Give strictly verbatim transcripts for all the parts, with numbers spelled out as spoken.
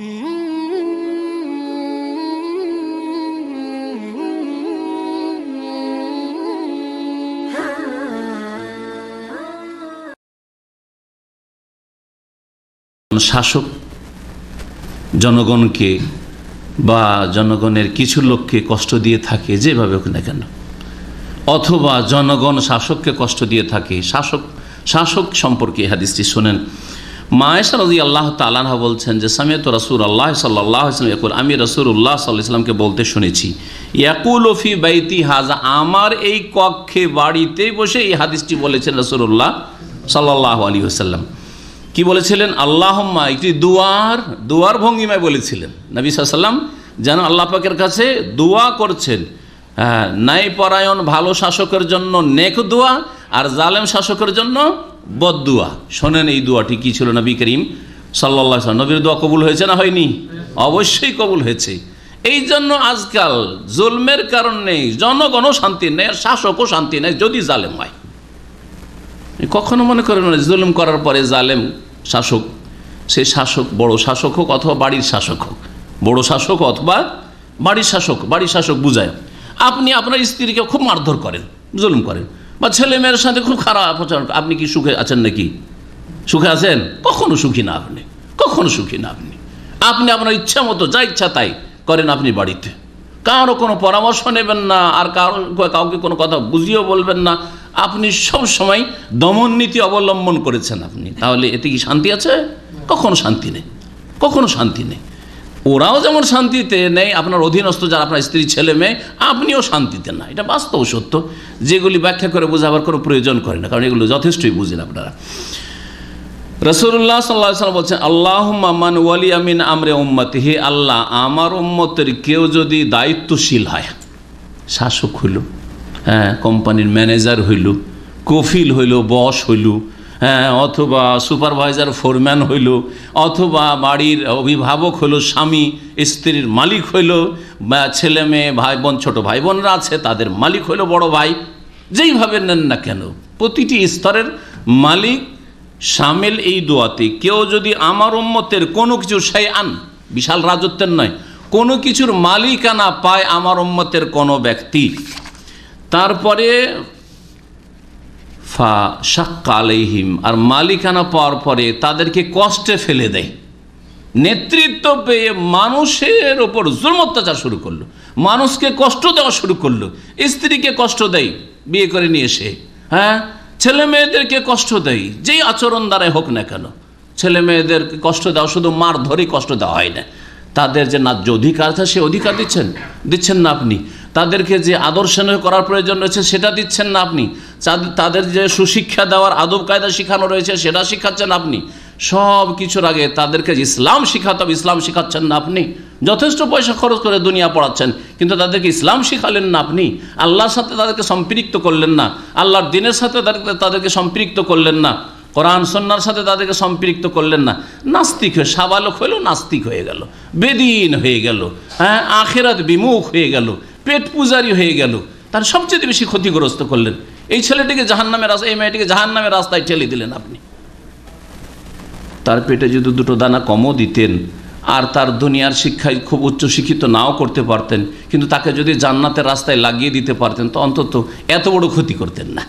শাসক জনগণকে বা জনগণের কিছু লোককে কষ্ট দিয়ে থাকে যেভাবে হোক না কেন, অথবা জনগণ শাসককে কষ্ট দিয়ে থাকে। শাসক শাসক সম্পর্কে হাদিসটি শোনেন। মা আয়েশা রাদিয়াল্লাহু তাআলা আনহা বলছেন যে সামিআতু রাসূলুল্লাহ সাল্লাল্লাহু আলাইহি ওয়াসাল্লাম ইয়াকুল, আমি রাসূলুল্লাহ সাল্লাল্লাহু আলাইহি ওয়াসাল্লামকে বলতে শুনেছি, ইয়াকুলু ফি বাইতি হাযা, আমার এই কক্ষে বাড়িতে বসে এই হাদিসটি বলেছেন রাসূলুল্লাহ সাল্লাল্লাহু আলাইহি ওয়াসাল্লাম। কি বলেছিলেন? আল্লাহুম্মা, একটি দুয়ার দুয়ার ভঙ্গিমায় বলেছিলেন নবী সাল্লাল্লাহু আলাইহি ওয়াসাল্লাম, যেন আল্লাহ পাকের কাছে দোয়া করছেন। হ্যাঁ, ন্যায়পরায়ণ ভালো শাসকের জন্য নেক দোয়া আর জালেম শাসকের জন্য বদদুয়া। শোনেন এই দোয়াটি কি ছিল নবী করিম সাল্লাল্লাহু আলাইহি ওয়াসাল্লাম। নবীর দোয়া কবুল হয়েছে না হয়নি? অবশ্যই কবুল হয়েছে। এই জন্য আজকাল জুলমের কারণে জনগণও শান্তি নেই আর শাসকও শান্তি নেই যদি জালেম হয়। কখনো মনে করেন না জুলুম করার পরে জালেম শাসক, সে শাসক বড় শাসক হোক অথবা বাড়ির শাসক হোক, বড় শাসক অথবা বাড়ির শাসক, বাড়ির শাসক বুঝায় আপনি আপনার স্ত্রীকে খুব মারধর করেন, জুলুম করেন, বা ছেলে মেয়ের সাথে খুব খারাপ আচরণ, আপনি কি সুখে আছেন নাকি? সুখে আছেন? কখনো সুখী না আপনি, কখনো সুখী না আপনি। আপনি আপনার ইচ্ছা মতো যা ইচ্ছা তাই করেন আপনি বাড়িতে, কারো কোনো পরামর্শ নেবেন না আর কারো কাউকে কোনো কথা বুঝিয়েও বলবেন না। আপনি সব সময় দমন নীতি অবলম্বন করেছেন আপনি। তাহলে এতে কি শান্তি আছে? কখনো শান্তি নেই, কখনো শান্তি নেই। ওরাও যেমন শান্তিতে নেই, আপনার অধীনস্থ যারা আপনার স্ত্রী ছেলে মেয়ে, আপনিও শান্তিতে না। এটা বাস্তব সত্য, যেগুলি ব্যাখ্যা করে বোঝাবার কোনো প্রয়োজন করে না, কারণ এগুলো যথেষ্টই বুঝেন আপনারা। রাসূলুল্লাহ সাল্লাল্লাহু আলাইহি ওয়াসাল্লাম বলছেন, আল্লাহুম্মা মান ওয়ালিয়া মিন আমরি উম্মতি, হে আল্লাহ আমার উম্মতের কেউ যদি দায়িত্বশীল হয়, শাসক হইল, হ্যাঁ কোম্পানির ম্যানেজার হইল, কফিল হইল, বস হইল, হ্যাঁ অথবা সুপারভাইজার ফোরম্যান হইল, অথবা বাড়ির অভিভাবক হইল, স্বামী স্ত্রীর মালিক হইল, বা ছেলে মেয়ে ভাই বোন ছোটো ভাই বোনরা আছে তাদের মালিক হইল, বড় ভাই, যেইভাবে নেন না কেন প্রতিটি স্তরের মালিক সামিল এই দোয়াতে। কেউ যদি আমার উম্মতের কোনো কিছু শাইআন, বিশাল রাজত্বের নয়, কোনো কিছুর মালিকানা পায় আমার উম্মতের কোনো ব্যক্তি, তারপরে ফা শাক্কা আলাইহিম, আর মালিকানা পাওয়ার পরে তাদেরকে কষ্টে ফেলে দেয়, নেতৃত্ব পেয়ে মানুষের ওপর জুলম অত্যাচার শুরু করলো, মানুষকে কষ্ট দেওয়া শুরু করলো, স্ত্রীকে কষ্ট দেয় বিয়ে করে নিয়ে এসে, হ্যাঁ ছেলে মেয়েদেরকে কষ্ট দেয়, যেই আচরণ দ্বারাই হোক না কেন। ছেলে মেয়েদেরকে কষ্ট দেওয়া শুধু মার ধরেই কষ্ট দেওয়া হয় না, তাদের যে ন্যায্য অধিকার আছে সে অধিকার দিচ্ছেন দিচ্ছেন না আপনি, তাদেরকে যে আদর্শ করার প্রয়োজন রয়েছে সেটা দিচ্ছেন না আপনি, তাদের যে সুশিক্ষা দেওয়ার আদব কায়দা শেখানো রয়েছে সেটা শেখাচ্ছেন আপনি, সব কিছুর আগে তাদেরকে যে ইসলাম শেখাতে হবে ইসলাম শেখাচ্ছেন না আপনি। যথেষ্ট পয়সা খরচ করে দুনিয়া পড়াচ্ছেন কিন্তু তাদেরকে ইসলাম শেখালেন না আপনি, আল্লাহর সাথে তাদেরকে সম্পৃক্ত করলেন না, আল্লাহর দ্বীনের সাথে তাদেরকে সম্পৃক্ত করলেন না, কোরআন সুন্নাহর সাথে তাদেরকে সম্পৃক্ত করলেন না, নাস্তিক হয়ে সাবালক হইল, নাস্তিক হয়ে গেল, বেদীন হয়ে গেল, হ্যাঁ আখিরাত বিমুখ হয়ে গেল, পেট পূজারি হয়ে গেল, তার সবচেয়ে বেশি ক্ষতিগ্রস্ত করলেন। এই ছেলেটিকে জাহান্নামের রাস্তা, এই মেয়েটিকে জাহান্নামের রাস্তায় ঠেলে দিলেন আপনি। তার পেটে যদি দুটো দানা কমও দিতেন আর তার দুনিয়ার শিক্ষায় খুব উচ্চশিক্ষিত নাও করতে পারতেন, কিন্তু তাকে যদি জান্নাতের রাস্তায় লাগিয়ে দিতে পারতেন তো অন্তত এত বড় ক্ষতি করতেন না,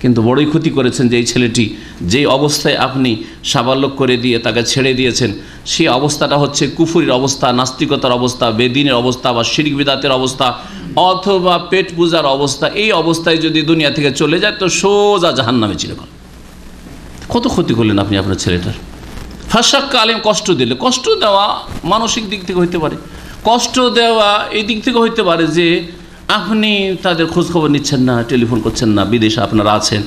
কিন্তু বড়ই ক্ষতি করেছেন। যে এই ছেলেটি যে অবস্থায় আপনি সাবালক করে দিয়ে তাকে ছেড়ে দিয়েছেন, সেই অবস্থাটা হচ্ছে কুফুরির অবস্থা, নাস্তিকতার অবস্থা, বেদিনের অবস্থা, বা শিরক বিদাতের অবস্থা, অথবা পেট পূজার অবস্থা। এই অবস্থায় যদি দুনিয়া থেকে চলে যায় তো সোজা জাহান্নামে চিরকাল। কত ক্ষতি করলেন আপনি আপনার ছেলেটার। ফাশাক্কা আলাইহিম, কষ্ট দিলে, কষ্ট দেওয়া মানসিক দিক থেকে হইতে পারে, কষ্ট দেওয়া এই দিক থেকে হইতে পারে যে আপনি তাদের খোঁজখবর নিচ্ছেন না, টেলিফোন করছেন না, বিদেশে আপনারা আছেন।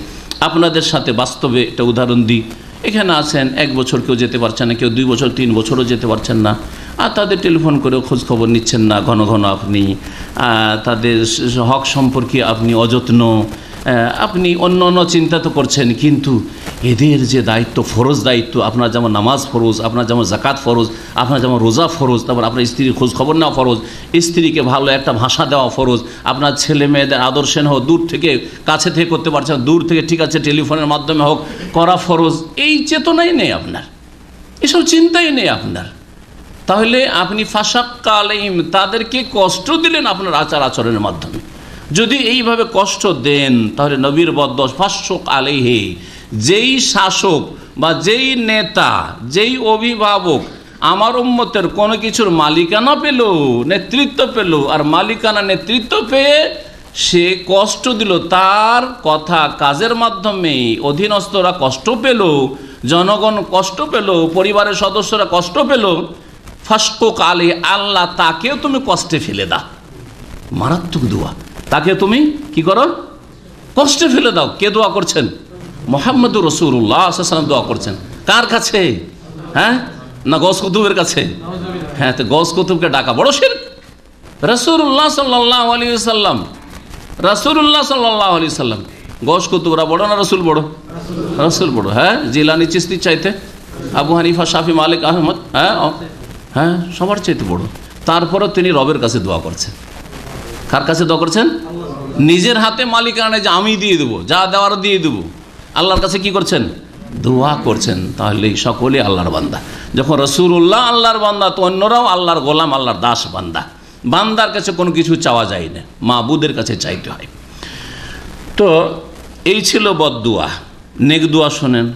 আপনাদের সাথে বাস্তবে একটা উদাহরণ দিই, এখানে আছেন এক বছর কেউ যেতে পারছেন না, কেউ দুই বছর তিন বছরও যেতে পারছেন না, আর তাদের টেলিফোন করেও খোঁজখবর নিচ্ছেন না ঘন ঘন আপনি, তাদের হক সম্পর্কে আপনি অযত্ন, আপনি অন্য অন্য চিন্তা তো করছেন, কিন্তু এদের যে দায়িত্ব ফরজ দায়িত্ব, আপনার যেমন নামাজ ফরজ, আপনার যেমন জাকাত ফরজ, আপনার যেমন রোজা ফরজ, তারপর আপনার স্ত্রীর খোঁজখবর নেওয়া ফরজ, স্ত্রীকে ভালো একটা ভাষা দেওয়া ফরজ, আপনার ছেলে মেয়েদের আদর্শন হোক, দূর থেকে কাছে থেকে করতে পারছেন, দূর থেকে ঠিক আছে টেলিফোনের মাধ্যমে হোক করা ফরজ, এই চেতনাই নেই আপনার, এসব চিন্তাই নেই আপনার। তাহলে আপনি ফাশাক্কা আলাইহিম তাদেরকে কষ্ট দিলেন আপনার আচার আচরণের মাধ্যমে। যদি এইভাবে কষ্ট দেন তাহলে নবীর বদদশ ফাশাক আলাইহি, যেই শাসক বা যেই নেতা যেই অভিভাবক আমার উম্মতের কোনো কিছুর মালিকানা পেল নেতৃত্ব পেল আর মালিকানা নেতৃত্ব পেয়ে সে কষ্ট দিল, তার কথা কাজের মাধ্যমে অধীনস্থরা কষ্ট পেল, জনগণ কষ্ট পেল, পরিবারের সদস্যরা কষ্ট পেল, ফাশাক আলাইহি আল্লাহ তাকেও তুমি কষ্টে ফেলে দাও। মারাত্মক দোয়া, তাকে তুমি কি করো? কষ্টে ফেলে দাও। কে দোয়া করছেন? মুহাম্মাদুর রাসূলুল্লাহ সাল্লাল্লাহু আলাইহি ওয়াসাল্লাম দোয়া করছেন। কার কাছে? হ্যাঁ, না গৌস কুতুবের কাছে? হ্যাঁ, তো গৌস কুতুবকে ডাকা বড় শিরক। রাসূলুল্লাহ সাল্লাল্লাহু আলাইহি ওয়াসাল্লাম, রাসূলুল্লাহ সাল্লাল্লাহু আলাইহি ওয়াসাল্লাম। গৌস কুতুবরা বড় না রাসূল বড়? রাসূল বড়। হ্যাঁ, জিলানী চিশতি চাইতে, আবু হানিফা শাফি মালিক আহমদ, হ্যাঁ হ্যাঁ সবার চাইতে বড়। তারপরও তিনি রবের কাছে দোয়া করছেন। কার কাছে দোয়া করছেন? নিজের হাতে মালিকানা যে আমি দিয়ে দেবো, যা দেওয়ার দিয়ে দেবো, আল্লাহর কাছে কি করছেন? দোয়া করছেন। তাহলে সকলে আল্লাহর বান্দা। যখন রাসূলুল্লাহ আল্লাহর বান্দা তো অন্যরাও আল্লাহর গোলাম, আল্লাহর দাস বান্দা। বান্দার কাছে কোনো কিছু চাওয়া যায় না, মাবুদের কাছে চাইতে হয়। তো এই ছিল বদদুয়া। নেক দোয়া শোনেন,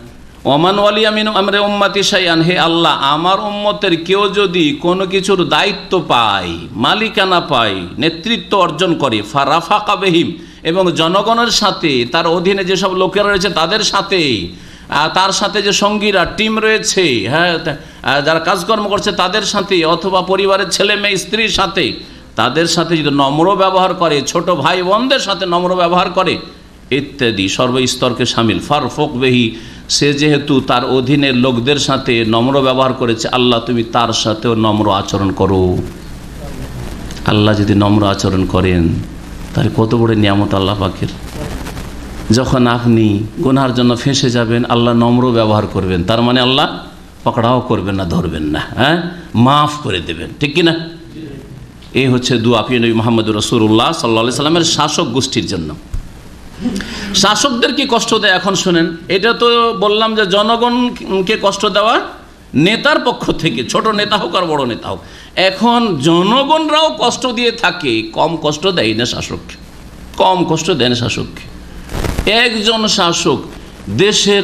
ওমান ওয়ালিয়া মিন আমরি উম্মতি শাইআন, হে আল্লাহ আমার উম্মতের কেউ যদি কোনো কিছুর দায়িত্ব পায়, মালিকানা পায়, নেতৃত্ব অর্জন করে, ফারাফাকা বিহিম, এবং জনগণের সাথে তার অধীনে যেসব লোকেরা রয়েছে তাদের সাথে, তার সাথে যে সঙ্গীরা টিম রয়েছে, হ্যাঁ যারা কাজকর্ম করছে তাদের সাথে, অথবা পরিবারের ছেলে মেয়ে স্ত্রীর সাথে, তাদের সাথে যদি নম্র ব্যবহার করে, ছোট ভাই বোনদের সাথে নম্র ব্যবহার করে ইত্যাদি, সর্বস্তরকে সামিল। ফারফুক বিহি, সে যেহেতু তার অধীনের লোকদের সাথে নম্র ব্যবহার করেছে, আল্লাহ তুমি তার সাথেও নম্র আচরণ করো। আল্লাহ যদি নম্র আচরণ করেন তাহলে কত বড় নিয়ামত আল্লাহ পাকের। যখন আপনি গুনার জন্য ফেঁসে যাবেন আল্লাহ নম্র ব্যবহার করবেন, তার মানে আল্লাহ পকড়াও করবেন না, ধরবেন না, হ্যাঁ মাফ করে দেবেন, ঠিক কিনা? এই হচ্ছে দোয়া প্রিয় নবী মুহাম্মদুর রাসূলুল্লাহ সাল্লাল্লাহু আলাইহি সাল্লামের শাসক গোষ্ঠীর জন্য। শাসকদের কি কষ্ট দেয় এখন শোনেন। এটা তো বললাম যে জনগণকে কষ্ট দেওয়া নেতার পক্ষ থেকে, ছোট নেতা হোক আর বড় নেতা হোক। এখন জনগণরাও কষ্ট দিয়ে থাকে, কম কষ্ট দেয় না শাসককে, কম কষ্ট দেয় না শাসককে। একজন শাসক দেশের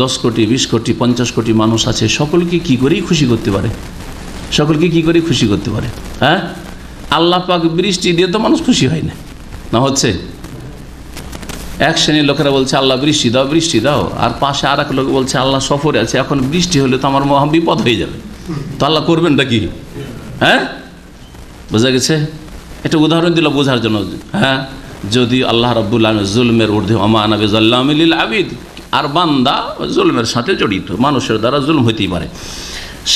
দশ কোটি বিশ কোটি পঞ্চাশ কোটি মানুষ আছে, সকলকে কি করেই খুশি করতে পারে, সকলকে কি করে খুশি করতে পারে। হ্যাঁ, আল্লাহ পাক বৃষ্টি দিয়ে তো মানুষ খুশি হয় না, না হচ্ছে? এক শ্রেণীর লোকেরা বলছে আল্লাহ বৃষ্টি দাও বৃষ্টি দাও, আর পাশে আর এক লোক বলছে আল্লাহ সফরে আছে, এখন বৃষ্টি হলে তো আমার মহা বিপদ হয়ে যাবে, তো আল্লাহ করবেন নাকি? হ্যাঁ, বোঝা গেছে? এটা উদাহরণ দিল বোঝার জন্য। হ্যাঁ, যদি আল্লাহ রাব্বুল আলামিন জুলমের ঊর্ধ্বে, ওয়া মা আনা বিযাল্লামিল লিল আবিদ, আর বান্দা জুলমের সাথে জড়িত, মানুষের দ্বারা জুলম হইতেই পারে।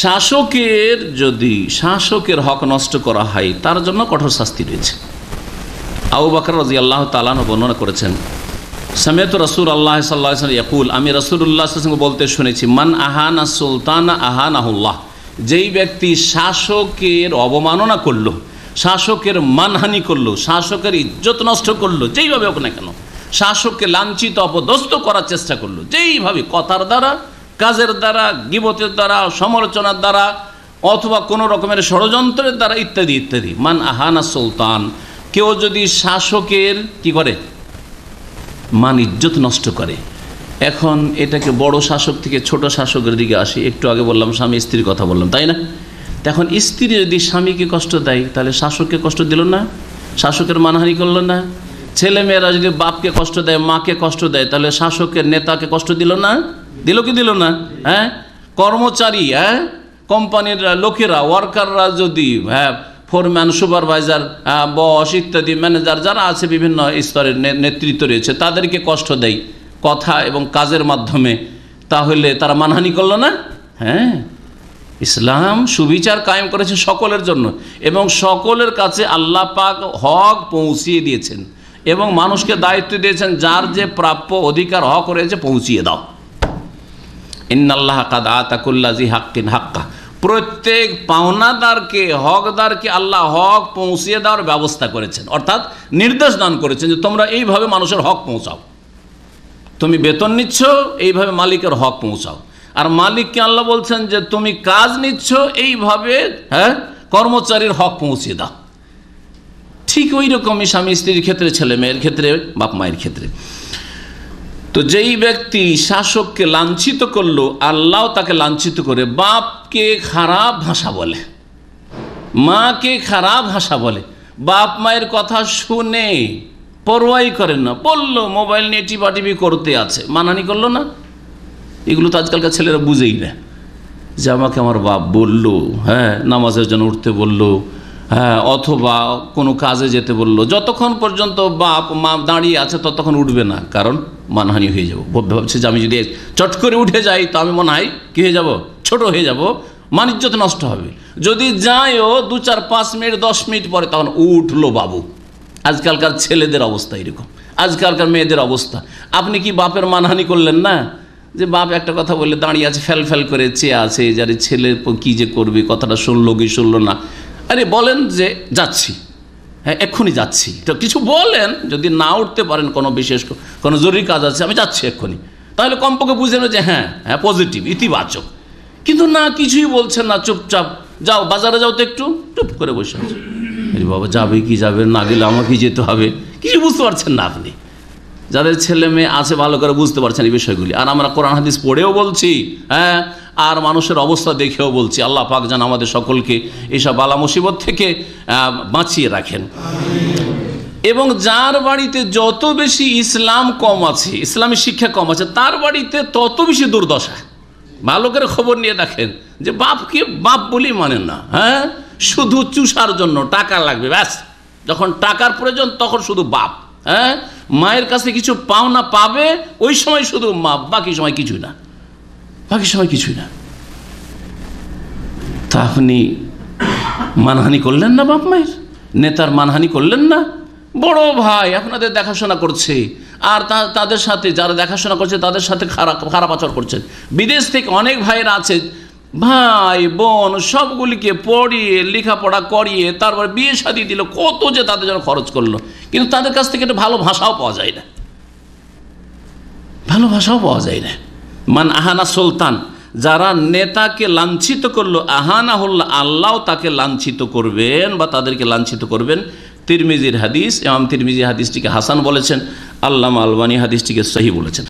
শাসকের যদি শাসকের হক নষ্ট করা হয় তার জন্য কঠোর শাস্তি রয়েছে। আবু বকর রাদিয়াল্লাহু তাআলা আনহু বর্ণনা করেছেন, সামিআতু রাসূলুল্লাহ সাল্লাল্লাহু আলাইহি ওয়াসাল্লাম ইয়াকুল, আমি রাসূলুল্লাহ সাল্লাল্লাহু আলাইহি ওয়াসাল্লাম বলতে শুনেছি, মান আহানা সুলতানা আহানাহুল্লাহ, যেই ব্যক্তি শাসকের অবমাননা করলো, শাসকের মানহানি করলো, শাসকের ইজ্জত নষ্ট করলো, যেইভাবে হোক না কেন শাসককে লাঞ্ছিত অপদস্থ করার চেষ্টা করলো, যেইভাবে কথার দ্বারা, কাজের দ্বারা, গীবতের দ্বারা, সমালোচনার দ্বারা, অথবা কোনো রকমের ষড়যন্ত্রের দ্বারা ইত্যাদি ইত্যাদি, মান আহানা সুলতান, কেউ যদি শাসকের কি করে? মান ইজ্জত নষ্ট করে। এখন এটাকে বড় শাসক থেকে ছোট শাসকের দিকে আসি। একটু আগে বললাম স্বামী স্ত্রীর কথা বললাম, তাই না? এখন স্ত্রী যদি স্বামীকে কষ্ট দেয় তাহলে শাসককে কষ্ট দিল না, শাসকের মানহানি করলো না। ছেলেমেয়েরা যদি বাপকে কষ্ট দেয়, মাকে কষ্ট দেয়, তাহলে শাসকের নেতাকে কষ্ট দিল না, দিল কি দিল না? হ্যাঁ, কর্মচারী, হ্যাঁ কোম্পানির লোকেরা, ওয়ার্কাররা যদি, হ্যাঁ ফোরম্যান, সুপারভাইজার, বস ইত্যাদি, ম্যানেজার যারা আছে বিভিন্ন স্তরের নেতৃত্ব রয়েছে, তাদেরকে কষ্ট দেয় কথা এবং কাজের মাধ্যমে, তাহলে তারা মানহানি করলো না। হ্যাঁ, ইসলাম সুবিচার কায়েম করেছে সকলের জন্য এবং সকলের কাছে আল্লাহ পাক হক পৌঁছিয়ে দিয়েছেন এবং মানুষকে দায়িত্ব দিয়েছেন যার যে প্রাপ্য অধিকার হক রয়েছে পৌঁছিয়ে দাও। ইন্নাল্লাহা কাদ আতাকুল্লা জি হাক্কিন হাক্কা, প্রত্যেক পাওনাদারকে হকদারকে আল্লাহ হক পৌঁছিয়ে দেওয়ার ব্যবস্থা করেছেন, অর্থাৎ নির্দেশ দান করেছেন যে তোমরা এইভাবে মানুষের হক পৌঁছাও। তুমি বেতন নিচ্ছ এইভাবে মালিকের হক পৌঁছাও, और मालिक के आल्ला बोलছেন যে তুমি কাজ নিচ্ছ এইভাবে হ্যাঁ কর্মচারীর হক পৌঁছে দাও। ঠিক ওই রকমই স্বামী স্ত্রীর ক্ষেত্রে, ছেলে মেয়ের ক্ষেত্রে, বাপ মায়ের ক্ষেত্রে। তো যেই ব্যক্তি শাসককে লাঞ্ছিত করলো আল্লাহ তাকে লাঞ্ছিত করে। বাপকে খারাপ ভাষা বলে, মাকে খারাপ ভাষা বলে, বাপ মায়ের কথা শুনে পরোয়াই করেন না, বললো মোবাইল নিয়ে টিপাটিপি করতে আছে, মানানি করলো না। এগুলো তো আজকালকার ছেলেরা বুঝেই না যে আমাকে আমার বাপ বললো, হ্যাঁ নামাজের জন্য উঠতে বললো, হ্যাঁ অথবা কোনো কাজে যেতে বললো, যতক্ষণ পর্যন্ত বাপ মা দাঁড়িয়ে আছে ততক্ষণ উঠবে না, কারণ মানহানি হয়ে যাবো। ভাবছে যে আমি যদি চট করে উঠে যাই তো আমি মনে হয় কী হয়ে যাবো, ছোট হয়ে যাব, মানিজ্য নষ্ট হবে। যদি যাইও দু চার পাঁচ মিনিট দশ মিনিট পরে তখন উঠলো বাবু। আজকালকার ছেলেদের অবস্থা এরকম, আজকালকার মেয়েদের অবস্থা। আপনি কি বাপের মানহানি করলেন না? যে বাপ একটা কথা বললে দাঁড়িয়ে আছে ফ্যাল ফ্যাল করে চেয়ে আছে, যারে ছেলে কী যে করবে, কথাটা শুনলো কি শুনলো না। আরে বলেন যে যাচ্ছি, হ্যাঁ এক্ষুনি যাচ্ছি, তো কিছু বলেন। যদি না উঠতে পারেন কোনো বিশেষ কোনো জরুরি কাজ আছে, আমি যাচ্ছি এক্ষুনি, তাহলে কমপক্ষে বুঝেন যে হ্যাঁ হ্যাঁ পজিটিভ, ইতিবাচক। কিন্তু না, কিছুই বলছেন না, চুপচাপ যাও বাজারে যাও তো একটু, চুপ করে বসে আছে। আরে বাবা যাবে কি যাবে না, গেলে আমাকে যেতে হবে, কিছু বুঝতে পারছেন না আপনি। যাদের ছেলে মেয়ে আছে ভালো করে বুঝতে পারছেন এই বিষয়গুলি। আর আমরা কোরআন হাদিস পড়েও বলছি, হ্যাঁ আর মানুষের অবস্থা দেখেও বলছি। আল্লাহ পাক যেন আমাদের সকলকে এইসব বালা মুসিবত থেকে বাঁচিয়ে রাখেন। এবং যার বাড়িতে যত বেশি ইসলাম কম আছে, ইসলামী শিক্ষা কম আছে, তার বাড়িতে তত বেশি দুর্দশা। ভালো করে খবর নিয়ে দেখেন যে বাপকে বাপ বলেই মানেন না, হ্যাঁ শুধু চুষার জন্য টাকা লাগবে, ব্যাস যখন টাকার প্রয়োজন তখন শুধু বাপ। হ্যাঁ মায়ের কাছে কিছু পাওনা পাবে ওই সময় শুধু মা, বাকি সময় কিছুই না, বাকি সময় কিছুই না। তা আপনি মানহানি করলেন না, বাপ মায়ের নেতার মানহানি করলেন না। বড় ভাই আপনাদের দেখাশোনা করছে, আর তাদের সাথে যারা দেখাশোনা করছে তাদের সাথে খারাপ খারাপ আচরণ করছেন। বিদেশ থেকে অনেক ভাইয়েরা আছে, ভাই বোন সবগুলিকে পড়িয়ে লেখাপড়া করিয়ে তারপর বিয়ে শাদী দিল, কত যে তাদের জন্য খরচ করলো, কিন্তু তাদের কাছ থেকে একটা ভালো ভাষাও পাওয়া যায় না, ভালো ভাষাও পাওয়া যায় না। মান আহানা সুলতান, যারা নেতাকে লাঞ্ছিত করলো আহানা হল্লা, আল্লাহ তাকে লাঞ্ছিত করবেন বা তাদেরকে লাঞ্ছিত করবেন। তিরমিজির হাদিস, ইমাম তিরমিজি হাদিসটিকে হাসান বলেছেন, আল্লামা আলবানী হাদিসটিকে সহি বলেছেন।